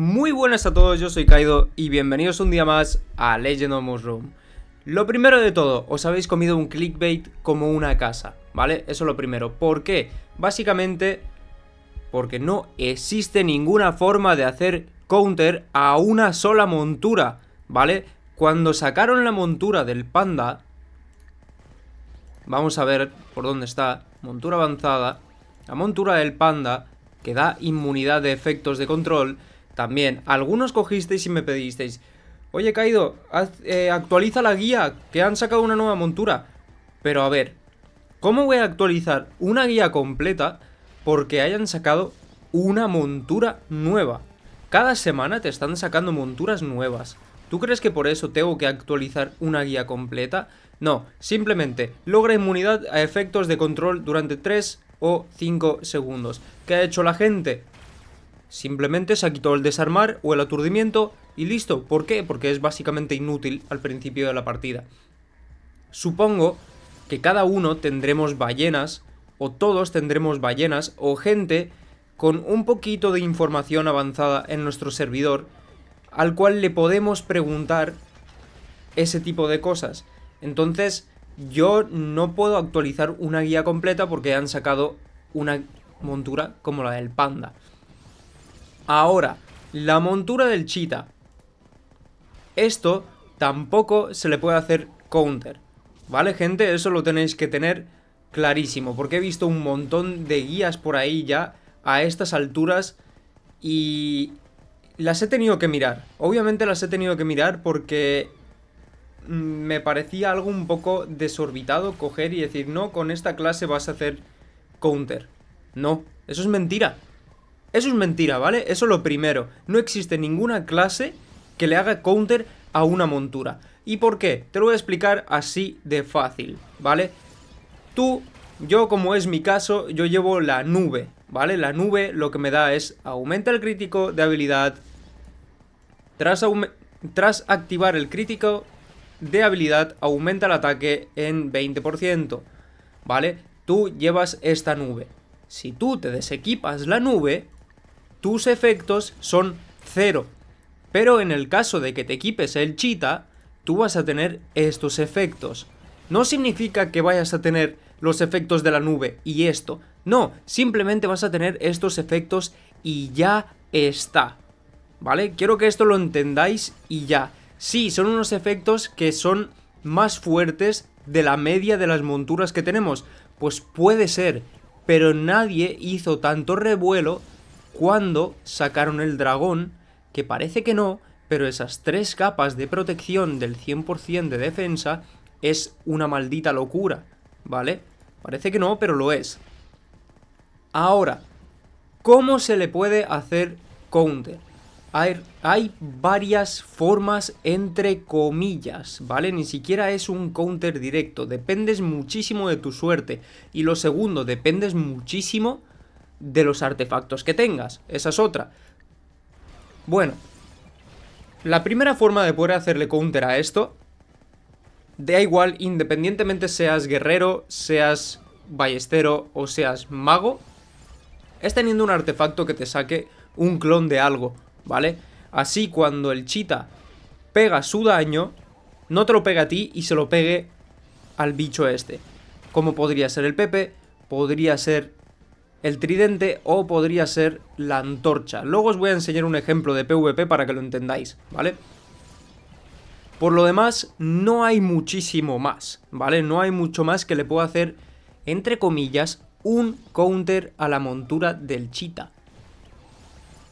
Muy buenas a todos, yo soy Kaido y bienvenidos un día más a Legend of Mushroom. Lo primero de todo, os habéis comido un clickbait como una casa, ¿vale? Eso es lo primero. ¿Por qué? Básicamente porque no existe ninguna forma de hacer counter a una sola montura, ¿vale? Cuando sacaron la montura del panda, vamos a ver por dónde está, montura avanzada, la montura del panda que da inmunidad de efectos de control. También, algunos cogisteis y me pedisteis, oye Kaido, actualiza la guía, que han sacado una nueva montura. Pero a ver, ¿cómo voy a actualizar una guía completa porque hayan sacado una montura nueva? Cada semana te están sacando monturas nuevas. ¿Tú crees que por eso tengo que actualizar una guía completa? No, simplemente logra inmunidad a efectos de control durante 3 o 5 segundos. ¿Qué ha hecho la gente? Simplemente se ha quitado el desarmar o el aturdimiento y listo. ¿Por qué? Porque es básicamente inútil al principio de la partida. Supongo que cada uno tendremos ballenas, o todos tendremos ballenas, o gente con un poquito de información avanzada en nuestro servidor, al cual le podemos preguntar ese tipo de cosas. Entonces, yo no puedo actualizar una guía completa porque han sacado una montura como la del panda. Ahora, la montura del Cheetah. Esto tampoco se le puede hacer counter, ¿vale, gente? Eso lo tenéis que tener clarísimo, porque he visto un montón de guías por ahí ya a estas alturas y las he tenido que mirar. Obviamente las he tenido que mirar porque me parecía algo un poco desorbitado coger y decir, no, con esta clase vas a hacer counter. No, eso es mentira. Eso es mentira, ¿vale? Eso es lo primero. No existe ninguna clase que le haga counter a una montura. ¿Y por qué? Te lo voy a explicar así de fácil, ¿vale? Yo como es mi caso, yo llevo la nube, ¿vale? La nube lo que me da es aumenta el crítico de habilidad. Tras activar el crítico de habilidad, aumenta el ataque en 20%, ¿vale? Tú llevas esta nube. Si tú te desequipas la nube, tus efectos son cero. Pero en el caso de que te equipes el Cheetah, tú vas a tener estos efectos. No significa que vayas a tener los efectos de la nube y esto. No, simplemente vas a tener estos efectos y ya está, ¿vale? Quiero que esto lo entendáis y ya. Sí, son unos efectos que son más fuertes de la media de las monturas que tenemos. Pues puede ser, pero nadie hizo tanto revuelo cuando sacaron el dragón, que parece que no, pero esas 3 capas de protección del 100% de defensa es una maldita locura, ¿vale? Parece que no, pero lo es. Ahora, ¿cómo se le puede hacer counter? Hay varias formas entre comillas, ¿vale? Ni siquiera es un counter directo, dependes muchísimo de tu suerte. Y lo segundo, dependes muchísimo de los artefactos que tengas, esa es otra. Bueno, la primera forma de poder hacerle counter a esto, da igual, independientemente seas guerrero, seas ballestero o seas mago, es teniendo un artefacto que te saque un clon de algo, ¿vale? Así cuando el Cheetah pega su daño, no te lo pega a ti y se lo pegue al bicho este. Como podría ser el Pepe, podría ser el tridente o podría ser la antorcha. Luego os voy a enseñar un ejemplo de PvP para que lo entendáis, ¿vale? Por lo demás, no hay muchísimo más, ¿vale? No hay mucho más que le pueda hacer, entre comillas, un counter a la montura del Cheetah.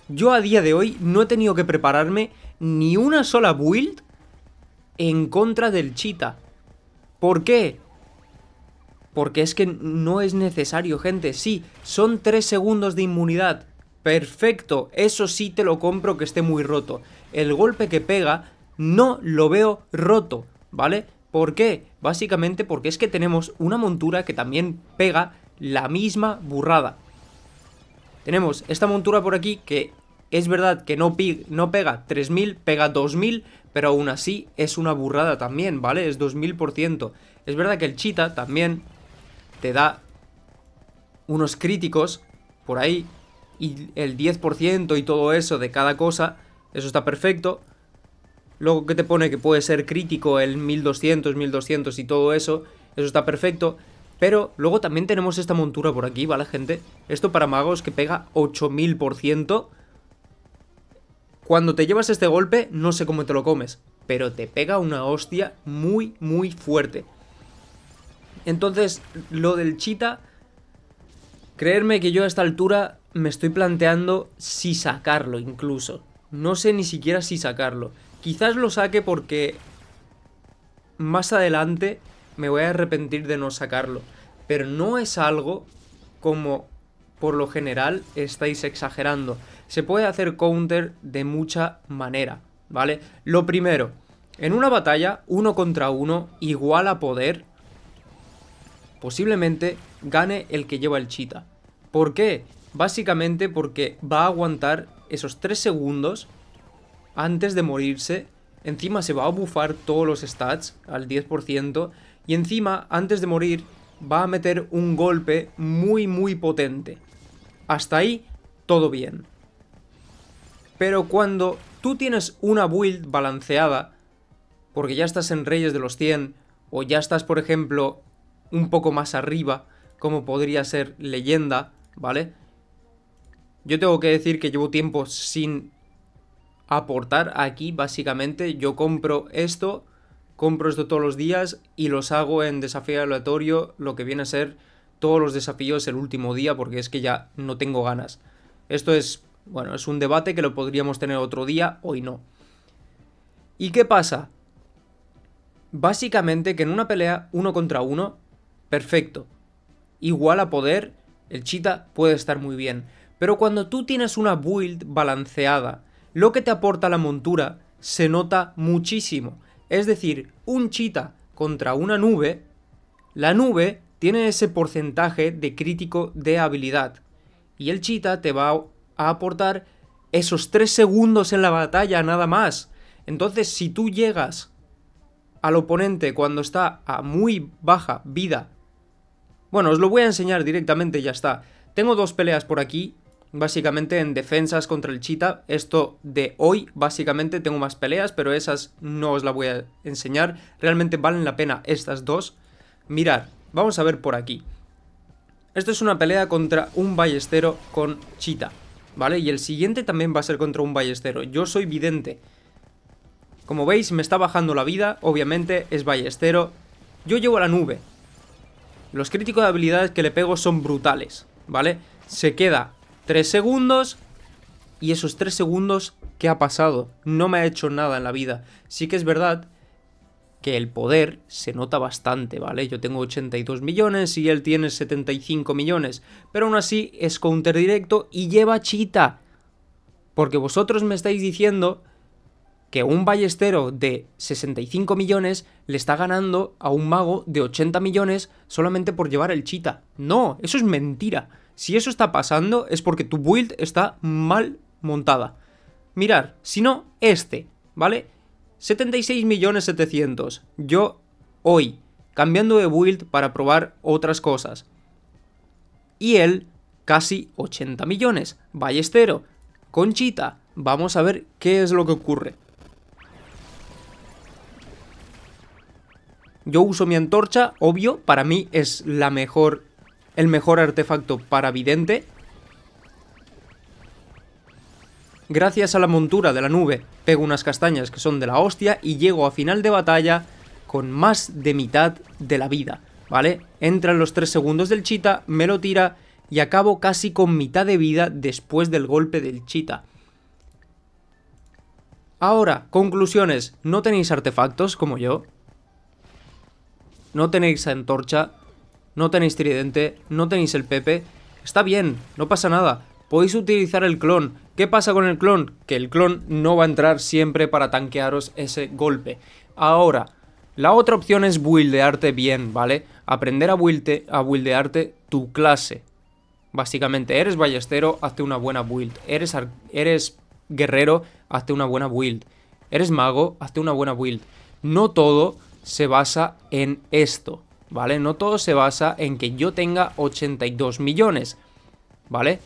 Yo a día de hoy no he tenido que prepararme ni una sola build en contra del Cheetah. ¿Por qué? Porque es que no es necesario, gente. Sí, son 3 segundos de inmunidad. Perfecto, eso sí te lo compro que esté muy roto. El golpe que pega no lo veo roto, ¿vale? ¿Por qué? Básicamente porque es que tenemos una montura que también pega la misma burrada. Tenemos esta montura por aquí que es verdad que no pega 3000, pega 2000, pero aún así es una burrada también, ¿vale? Es 2000%. Es verdad que el Cheetah también te da unos críticos por ahí, y el 10% y todo eso de cada cosa, eso está perfecto. Luego que te pone que puede ser crítico el 1200, 1200 y todo eso, eso está perfecto. Pero luego también tenemos esta montura por aquí, ¿vale, gente? Esto para magos que pega 8000%. Cuando te llevas este golpe, no sé cómo te lo comes, pero te pega una hostia muy, muy fuerte. Entonces, lo del Cheetah, creerme que yo a esta altura me estoy planteando si sacarlo incluso. No sé ni siquiera si sacarlo. Quizás lo saque porque más adelante me voy a arrepentir de no sacarlo. Pero no es algo como por lo general estáis exagerando. Se puede hacer counter de mucha manera, ¿vale? Lo primero, en una batalla, 1 contra 1, igual a poder, posiblemente gane el que lleva el Cheetah. ¿Por qué? Básicamente porque va a aguantar esos 3 segundos antes de morirse. Encima se va a bufar todos los stats al 10%. Y encima, antes de morir, va a meter un golpe muy, muy potente. Hasta ahí, todo bien. Pero cuando tú tienes una build balanceada, porque ya estás en Reyes de los 100, o ya estás, por ejemplo, un poco más arriba, como podría ser Leyenda, ¿vale? Yo tengo que decir que llevo tiempo sin aportar aquí, básicamente. Yo compro esto todos los días y los hago en desafío aleatorio, lo que viene a ser todos los desafíos el último día, porque es que ya no tengo ganas. Esto es, bueno, es un debate que lo podríamos tener otro día, hoy no. ¿Y qué pasa? Básicamente que en una pelea 1 contra 1, perfecto, igual a poder, el Cheetah puede estar muy bien. Pero cuando tú tienes una build balanceada, lo que te aporta la montura se nota muchísimo. Es decir, un Cheetah contra una nube, la nube tiene ese porcentaje de crítico de habilidad. Y el Cheetah te va a aportar esos 3 segundos en la batalla, nada más. Entonces, si tú llegas al oponente cuando está a muy baja vida... Bueno, os lo voy a enseñar directamente y ya está. Tengo 2 peleas por aquí, básicamente en defensas contra el Cheetah. Esto de hoy, básicamente tengo más peleas, pero esas no os las voy a enseñar. Realmente valen la pena estas 2. Mirad, vamos a ver por aquí. Esto es una pelea contra un ballestero con Cheetah, ¿vale? Y el siguiente también va a ser contra un ballestero. Yo soy vidente. Como veis, me está bajando la vida, obviamente es ballestero. Yo llevo la nube. Los críticos de habilidades que le pego son brutales, ¿vale? Se queda 3 segundos, y esos 3 segundos, ¿qué ha pasado? No me ha hecho nada en la vida. Sí que es verdad que el poder se nota bastante, ¿vale? Yo tengo 82 millones y él tiene 75 millones, pero aún así es counter directo y lleva Cheetah. Porque vosotros me estáis diciendo que un ballestero de 65 millones le está ganando a un mago de 80 millones solamente por llevar el Cheetah. No, eso es mentira. Si eso está pasando es porque tu build está mal montada. Mirad, si no, este, ¿vale? 76.700.000. Yo, hoy, cambiando de build para probar otras cosas. Y él, casi 80 millones. Ballestero, con Cheetah. Vamos a ver qué es lo que ocurre. Yo uso mi antorcha, obvio, para mí es la mejor, el mejor artefacto para vidente. Gracias a la montura de la nube, pego unas castañas que son de la hostia y llego a final de batalla con más de mitad de la vida, ¿vale? Entran los 3 segundos del Cheetah, me lo tira y acabo casi con mitad de vida después del golpe del Cheetah. Ahora, conclusiones, no tenéis artefactos como yo. No tenéis antorcha, no tenéis tridente, no tenéis el Pepe. Está bien, no pasa nada. Podéis utilizar el clon. ¿Qué pasa con el clon? Que el clon no va a entrar siempre para tanquearos ese golpe. Ahora, la otra opción es buildearte bien, ¿vale? Aprender a buildearte tu clase. Básicamente, eres ballestero, hazte una buena build. Eres guerrero, hazte una buena build. Eres mago, hazte una buena build. No todo se basa en esto, ¿vale? No todo se basa en que yo tenga 82 millones, ¿vale?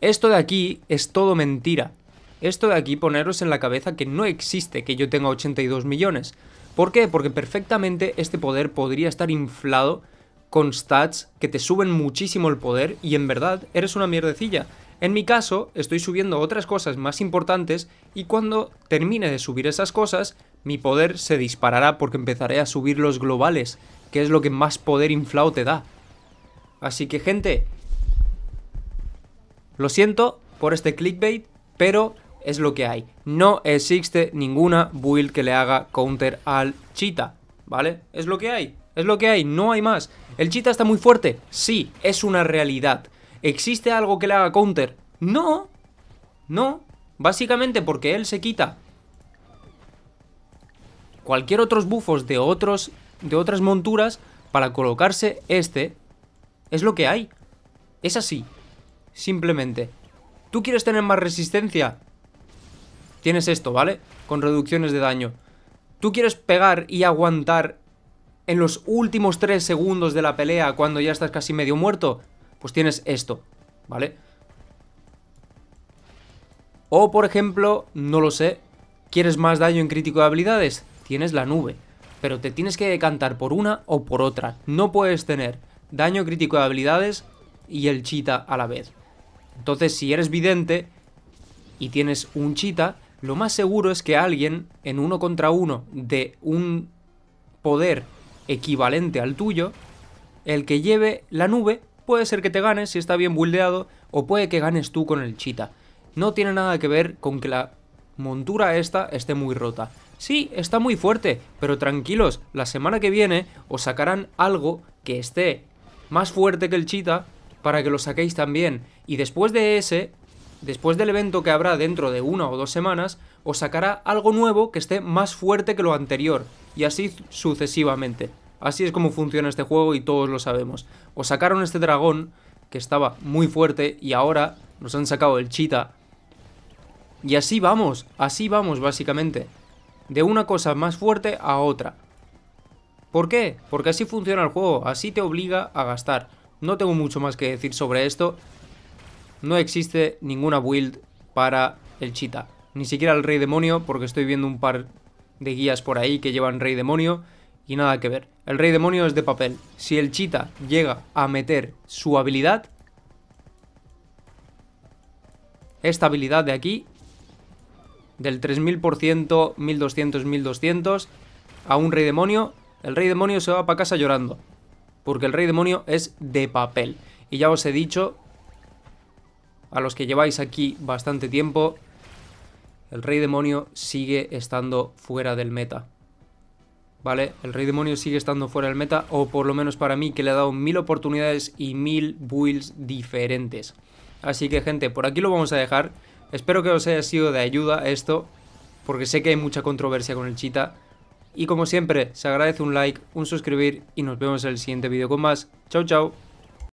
Esto de aquí es todo mentira. Esto de aquí, poneros en la cabeza que no existe que yo tenga 82 millones. ¿Por qué? Porque perfectamente este poder podría estar inflado con stats que te suben muchísimo el poder y en verdad eres una mierdecilla. En mi caso, estoy subiendo otras cosas más importantes y cuando termine de subir esas cosas, mi poder se disparará porque empezaré a subir los globales, que es lo que más poder inflado te da. Así que, gente, lo siento por este clickbait, pero es lo que hay. No existe ninguna build que le haga counter al Cheetah, ¿vale? Es lo que hay, es lo que hay, no hay más. ¿El Cheetah está muy fuerte? Sí, es una realidad. ¿Existe algo que le haga counter? No, no, básicamente porque él se quita cualquier otros bufos de otras monturas para colocarse este. Es lo que hay, es así, simplemente. ¿Tú quieres tener más resistencia? Tienes esto, ¿vale? Con reducciones de daño. ¿Tú quieres pegar y aguantar en los últimos 3 segundos de la pelea cuando ya estás casi medio muerto? Pues tienes esto, ¿vale? O, por ejemplo, no lo sé, ¿quieres más daño en crítico de habilidades? Tienes la nube, pero te tienes que decantar por una o por otra. No puedes tener daño crítico de habilidades y el Cheetah a la vez. Entonces, si eres vidente y tienes un Cheetah, lo más seguro es que alguien en 1 contra 1 de un poder equivalente al tuyo, el que lleve la nube, puede ser que te ganes si está bien buildeado, o puede que ganes tú con el Cheetah. No tiene nada que ver con que la montura esta esté muy rota. Sí, está muy fuerte, pero tranquilos, la semana que viene os sacarán algo que esté más fuerte que el Cheetah para que lo saquéis también. Y después de ese, después del evento que habrá dentro de 1 o 2 semanas, os sacará algo nuevo que esté más fuerte que lo anterior, y así sucesivamente. Así es como funciona este juego y todos lo sabemos. Os sacaron este dragón, que estaba muy fuerte, y ahora nos han sacado el Cheetah. Y así vamos básicamente. De una cosa más fuerte a otra. ¿Por qué? Porque así funciona el juego, así te obliga a gastar. No tengo mucho más que decir sobre esto. No existe ninguna build para el Cheetah. Ni siquiera el Rey Demonio, porque estoy viendo un par de guías por ahí que llevan Rey Demonio. Y nada que ver, el Rey Demonio es de papel. Si el Cheetah llega a meter su habilidad, esta habilidad de aquí, del 3000%, 1200, 1200, a un Rey Demonio, el Rey Demonio se va para casa llorando, porque el Rey Demonio es de papel. Y ya os he dicho, a los que lleváis aquí bastante tiempo, el Rey Demonio sigue estando fuera del meta. ¿Vale? El Rey Demonio sigue estando fuera del meta, o por lo menos para mí, que le ha dado 1000 oportunidades y 1000 builds diferentes. Así que, gente, por aquí lo vamos a dejar. Espero que os haya sido de ayuda esto, porque sé que hay mucha controversia con el Cheetah. Y como siempre, se agradece un like, un suscribir, y nos vemos en el siguiente vídeo con más. Chao, chao.